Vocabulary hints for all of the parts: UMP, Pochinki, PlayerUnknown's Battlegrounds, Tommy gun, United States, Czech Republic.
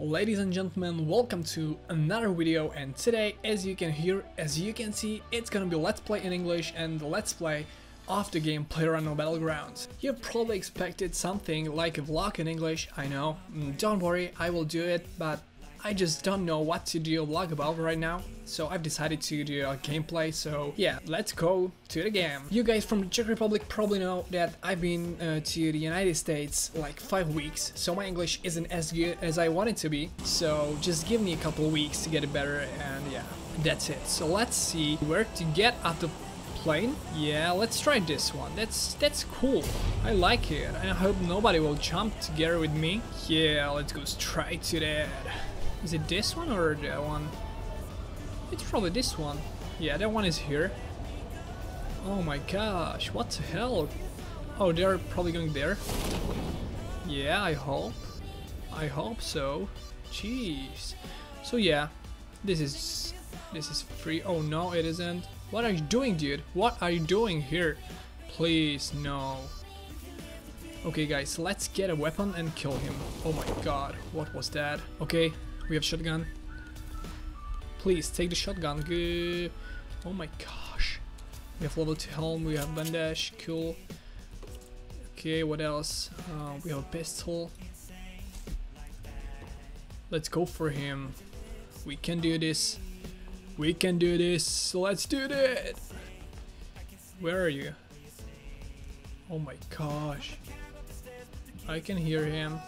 Ladies and gentlemen, welcome to another video, and today, as you can see, it's gonna be Let's Play in English and Let's Play of the game PlayerUnknown's Battlegrounds. You probably expected something like a vlog in English, I know, don't worry, I will do it, but I just don't know what to do a vlog about right now, so I've decided to do a gameplay, so yeah, let's go to the game. You guys from the Czech Republic probably know that I've been to the United States like 5 weeks, so my English isn't as good as I want it to be, so just give me a couple of weeks to get it better, and yeah, that's it. So let's see where to get out the plane. Yeah, let's try this one. That's cool, I like it, and I hope nobody will jump together with me. Yeah, let's go straight to that. Is it this one or that one? It's probably this one. Yeah, that one is here. Oh my gosh, what the hell? Oh, they're probably going there. Yeah, I hope so. Jeez. So yeah, this is free. Oh no, it isn't. What are you doing, dude? What are you doing here? Please, no. Okay guys, let's get a weapon and kill him. Oh my god, what was that? Okay, we have shotgun. Please take the shotgun. Good. Oh my gosh. We have level 2 helm. We have bandage. Cool. Okay, what else? We have a pistol. Let's go for him. We can do this. We can do this. Let's do that. Where are you? Oh my gosh. I can hear him.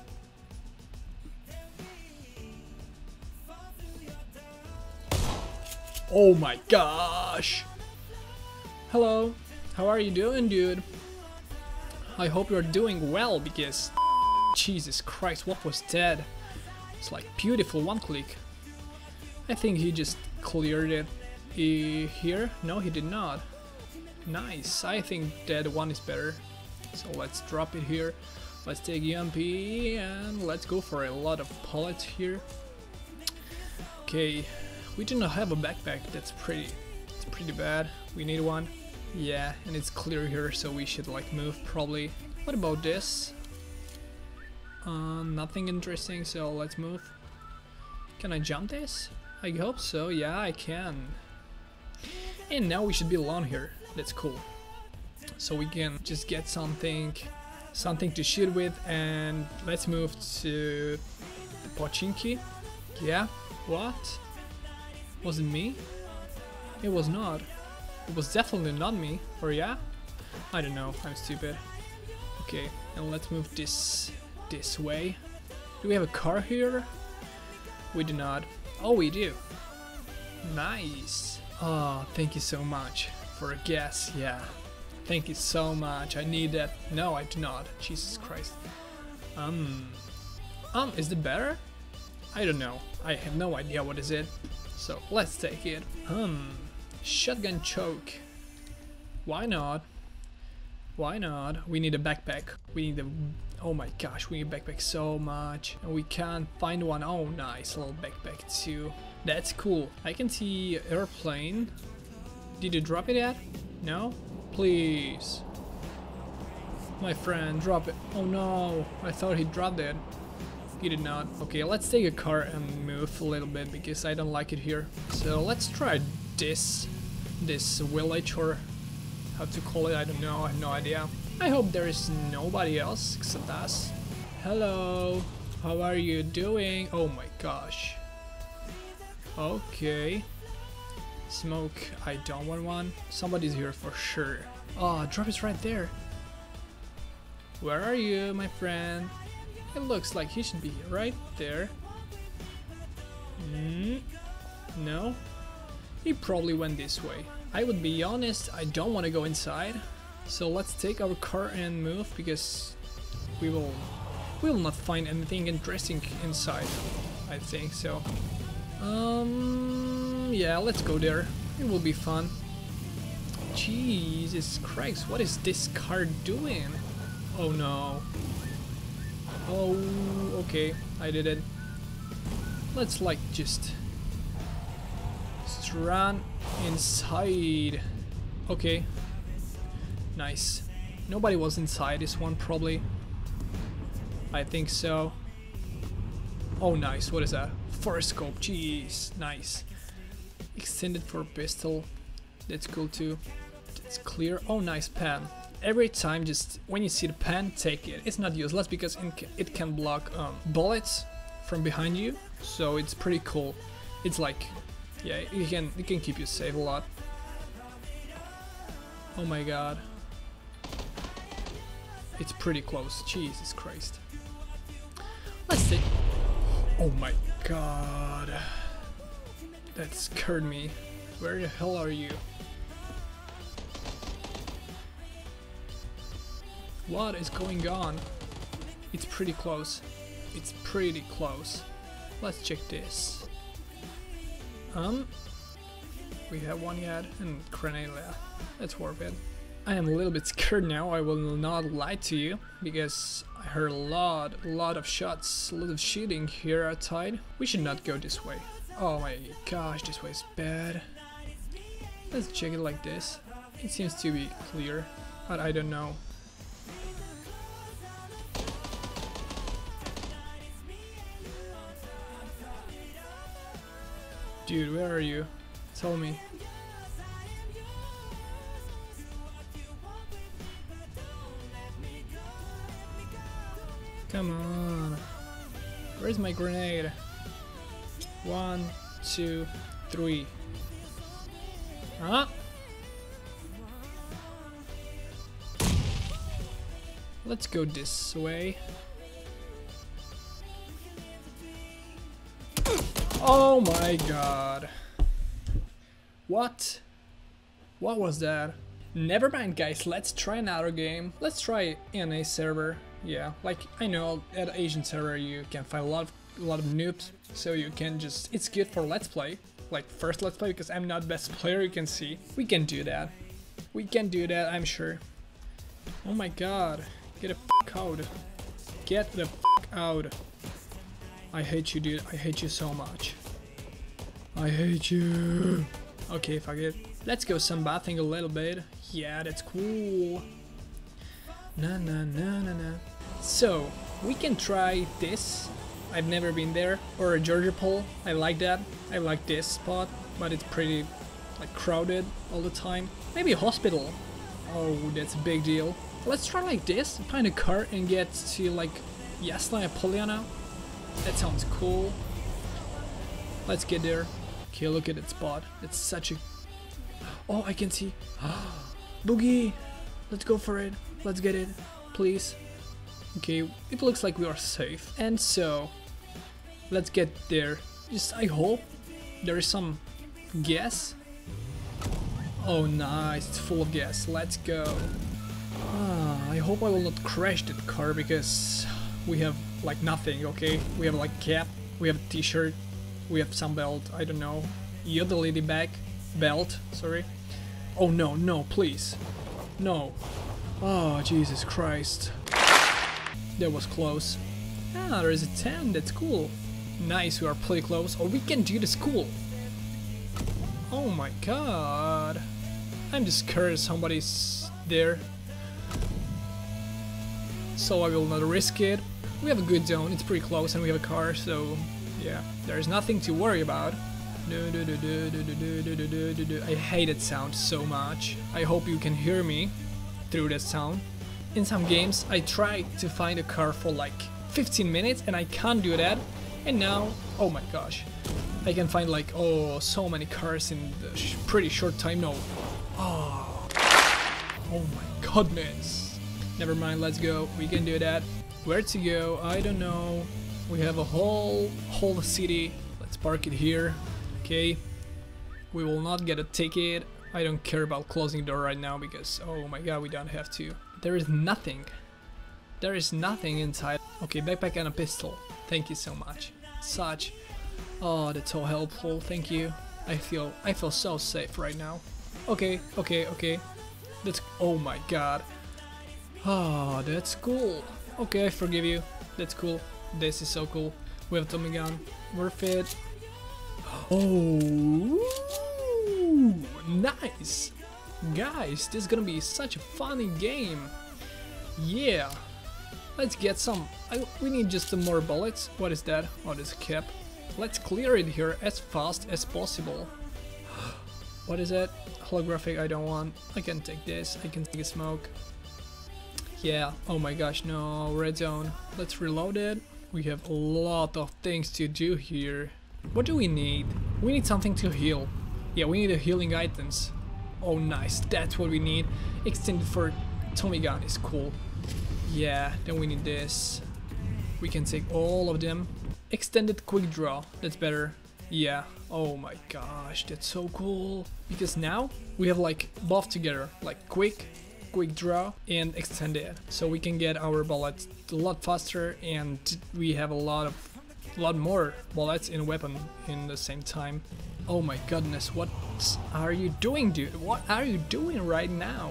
Oh my gosh! Hello, how are you doing, dude? I hope you're doing well, because Jesus Christ, what was that? It's like beautiful one click. I think he just cleared it. Here? No, he did not. Nice, I think that one is better. So let's drop it here. Let's take UMP and let's go for a lot of pellets here. Okay. We do not have a backpack, it's pretty bad. We need one. Yeah, and it's clear here, so we should like move probably. What about this? Nothing interesting, so let's move. Can I jump this? I hope so, yeah I can. And now we should be alone here, that's cool. So we can just get something to shoot with, and let's move to the Pochinki. Yeah, what? Was it me? It was not. It was definitely not me. Or yeah? I don't know. I'm stupid. Okay, and let's move this way. Do we have a car here? We do not. Oh, we do. Nice. Oh, thank you so much for a guess. Yeah. Thank you so much. I need that. No, I do not. Jesus Christ. Is it better? I don't know. I have no idea what is it. So let's take it. Shotgun choke. Why not? Why not? We need a backpack. Oh my gosh, we need a backpack so much. And we can't find one. Oh, nice little backpack too. That's cool. I can see airplane. Did you drop it yet? No? Please. My friend, drop it. Oh no, I thought he dropped it. He did not. Okay, let's take a car and move a little bit because I don't like it here. So let's try this village, or how to call it, I don't know, I have no idea. I hope there is nobody else except us. Hello, how are you doing? Oh my gosh. Okay. Smoke, I don't want one. Somebody's here for sure. Oh, drop is right there. Where are you, my friend? It looks like he should be right there. No? He probably went this way. I would be honest, I don't want to go inside. So let's take our car and move, because we will not find anything interesting inside. I think so. Yeah, let's go there. It will be fun. Jesus Christ, what is this car doing? Oh no. Oh, okay, I did it. Let's like just run inside. Okay, nice. Nobody was inside this one probably. I think so. Oh, nice. What is that? Force scope. Jeez, nice. Extended for pistol. That's cool too. It's clear. Oh, nice pen. Every time, just when you see the pen, take it. It's not useless because it can block bullets from behind you, so it's pretty cool. It's like, yeah, it can keep you safe a lot. Oh my god. It's pretty close. Jesus Christ. Let's see. Oh my god. That scared me. Where the hell are you? What is going on? It's pretty close. It's pretty close. Let's check this. We have one yet and grenade left. That's worth it. I am a little bit scared now, I will not lie to you, because I heard a lot of shots, a lot of shooting here outside. We should not go this way. Oh my gosh, this way is bad. Let's check it like this. It seems to be clear, but I don't know. Dude, where are you? Tell me. Come on. Where's my grenade? 1, 2, 3. Huh? Let's go this way. Oh my god. What? What was that? Never mind, guys, let's try another game. Let's try NA server. Yeah, like I know at Asian server you can find a lot of noobs, so you can just, it's good for let's play, like first let's play, because I'm not best player, you can see. We can do that. We can do that, I'm sure. Oh my god. Get the f*** out. Get the f*** out. I hate you, dude. I hate you so much. I hate you. Okay, fuck it. Let's go sunbathing a little bit. Yeah, that's cool. Na na na na na. So, we can try this. I've never been there. Or a Georgia pool. I like that. I like this spot, but it's pretty like crowded all the time. Maybe a hospital. Oh, that's a big deal. Let's try like this. Find a car and get to like Jasná Poliana. That sounds cool. Let's get there. Okay, look at that spot. It's such a... Oh, I can see. Boogie! Let's go for it. Let's get it. Please. Okay, it looks like we are safe. And so, let's get there. Just, I hope there is some gas. Oh, nice. It's full of gas. Let's go. I hope I will not crash that car because we have like nothing, okay? We have like cap, we have a t-shirt, we have some belt, I don't know. You're the lady bag, belt, sorry. Oh no, no, please. No. Oh, Jesus Christ. That was close. Ah, there is a 10, that's cool. Nice, we are pretty close. Oh, we can do this cool. Oh my god. I'm just curious somebody's there. So I will not risk it. We have a good zone, it's pretty close, and we have a car, so yeah, there's nothing to worry about. I hate that sound so much. I hope you can hear me through that sound. In some games, I tried to find a car for like 15 minutes, and I can't do that. And now, oh my gosh, I can find like, oh, so many cars in the pretty short time. No. Oh. Oh my goodness. Never mind, let's go, we can do that. Where to go? I don't know. We have a whole city. Let's park it here. Okay. We will not get a ticket. I don't care about closing the door right now because, oh my god, we don't have to. There is nothing. There is nothing inside. Okay, backpack and a pistol. Thank you so much. Such. Oh, that's so helpful. Thank you. I feel so safe right now. Okay. That's, oh my god. Oh, that's cool. Okay, I forgive you. That's cool. This is so cool. We have Tommy gun. Worth it. Oh, nice. Guys, this is gonna be such a funny game. Yeah. Let's get some. We need just some more bullets. What is that? Oh, there's a cap. Let's clear it here as fast as possible. What is that? Holographic, I don't want. I can take this. I can take a smoke. Yeah. Oh my gosh, no. Red zone. Let's reload it. We have a lot of things to do here. What do we need? We need something to heal. Yeah, we need healing items. Oh, nice. That's what we need. Extended for Tommy gun is cool. Yeah, then we need this. We can take all of them. Extended quick draw. That's better. Yeah. Oh my gosh, that's so cool. Because now we have like buff together. Like quick draw and extended. So we can get our bullets a lot faster and we have a lot more bullets in weapon in the same time. Oh my goodness, what are you doing, dude? What are you doing right now?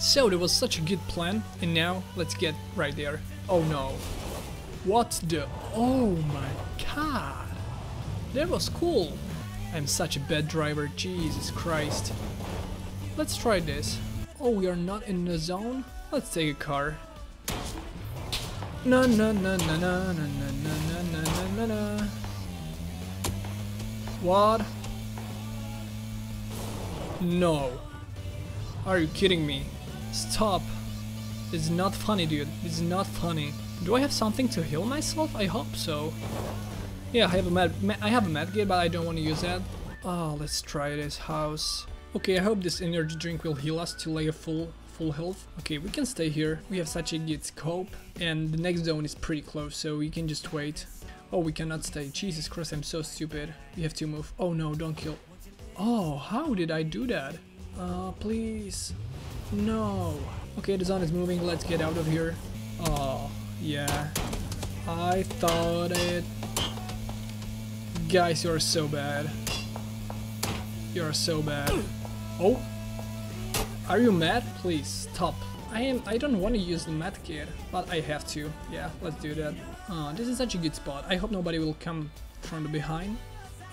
So that was such a good plan, and now let's get right there. Oh no. What the? Oh my god. That was cool. I'm such a bad driver, Jesus Christ. Let's try this. Oh, we are not in the zone? Let's take a car. Na na na na na na na na na na na. What? No. Are you kidding me? Stop. It's not funny, dude. It's not funny. Do I have something to heal myself? I hope so. Yeah, I have a medkit, but I don't want to use that. Oh, let's try this house. Okay, I hope this energy drink will heal us to like a full health. Okay, we can stay here. We have such a good scope, and the next zone is pretty close, so we can just wait. Oh, we cannot stay. Jesus Christ, I'm so stupid. We have to move. Oh no, don't kill. Oh, how did I do that? Please. No. Okay, the zone is moving. Let's get out of here. Oh, yeah. I thought it. Guys, you're so bad. You're so bad. Oh. Are you mad? Please, stop. I don't want to use the medkit, but I have to. Yeah, let's do that. This is such a good spot. I hope nobody will come from the behind.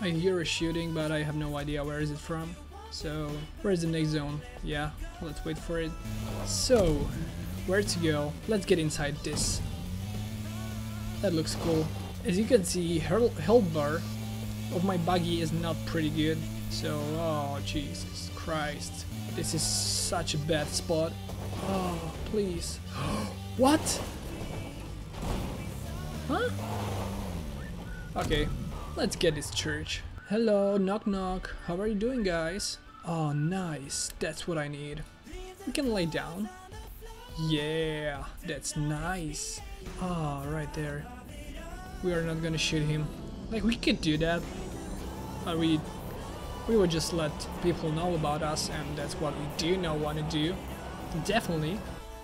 I hear a shooting, but I have no idea where is it from. So, where is the next zone? Yeah, let's wait for it. So, where to go? Let's get inside this. That looks cool. As you can see, health bar of my buggy is not pretty good. So, oh Jesus Christ. This is such a bad spot. Oh, please. What? Huh? Okay, let's get this church. Hello, knock knock. How are you doing, guys? Oh, nice. That's what I need. We can lay down. Yeah, that's nice. Ah, oh, right there. We are not gonna shoot him. Like, we could do that. But we would just let people know about us, and that's what we do not want to do. Definitely.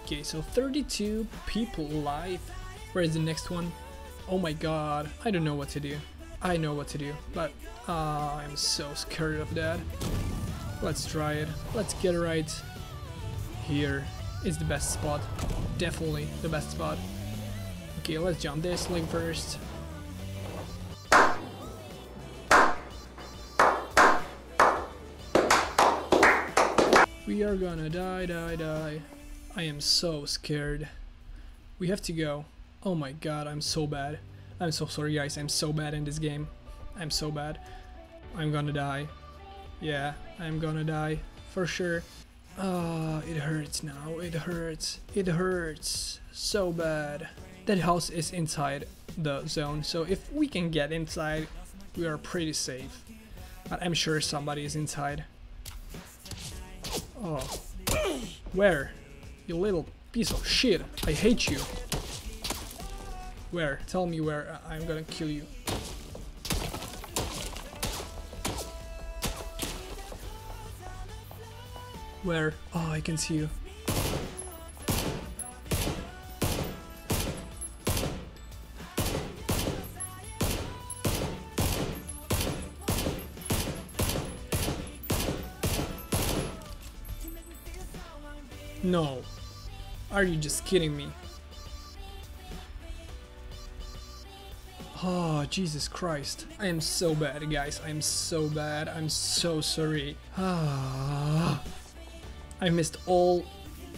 Okay, so 32 people alive. Where is the next one? Oh my god. I don't know what to do. I know what to do, but I'm so scared of that. Let's try it. Let's get right here. It's the best spot. Definitely the best spot. Okay, let's jump this link first. We are gonna die. I am so scared. We have to go. Oh my god, I'm so bad. I'm so sorry, guys. I'm so bad in this game. I'm so bad. I'm gonna die. Yeah, I'm gonna die for sure. Ah, it hurts now. It hurts. It hurts so bad. That house is inside the zone, so if we can get inside, we are pretty safe. But I'm sure somebody is inside. Oh, where? You little piece of shit! I hate you. Where? Tell me where. I'm gonna kill you. Where? Oh, I can see you. No. Are you just kidding me? Oh, Jesus Christ. I am so bad, guys. I am so bad. I'm so sorry. Ah, I missed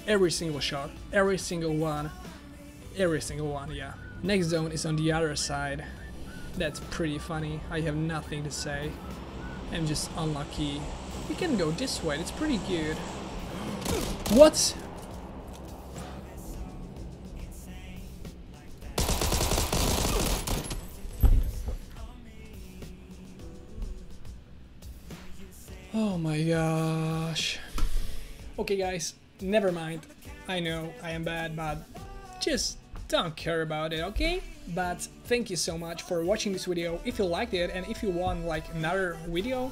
every single shot. Every single one. Every single one, yeah. Next zone is on the other side. That's pretty funny. I have nothing to say. I'm just unlucky. We can go this way, it's pretty good. What? Oh my gosh. Okay guys, never mind. I know I am bad, but just don't care about it, okay? But thank you so much for watching this video. If you liked it and if you want like another video,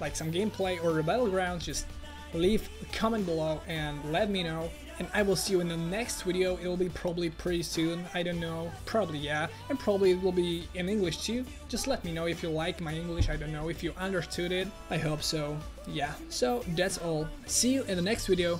like some gameplay or a battleground, just leave a comment below and let me know. And I will see you in the next video. It will be probably pretty soon, I don't know, probably yeah, and probably it will be in English too. Just let me know if you like my English, I don't know, if you understood it, I hope so, yeah. So that's all, see you in the next video.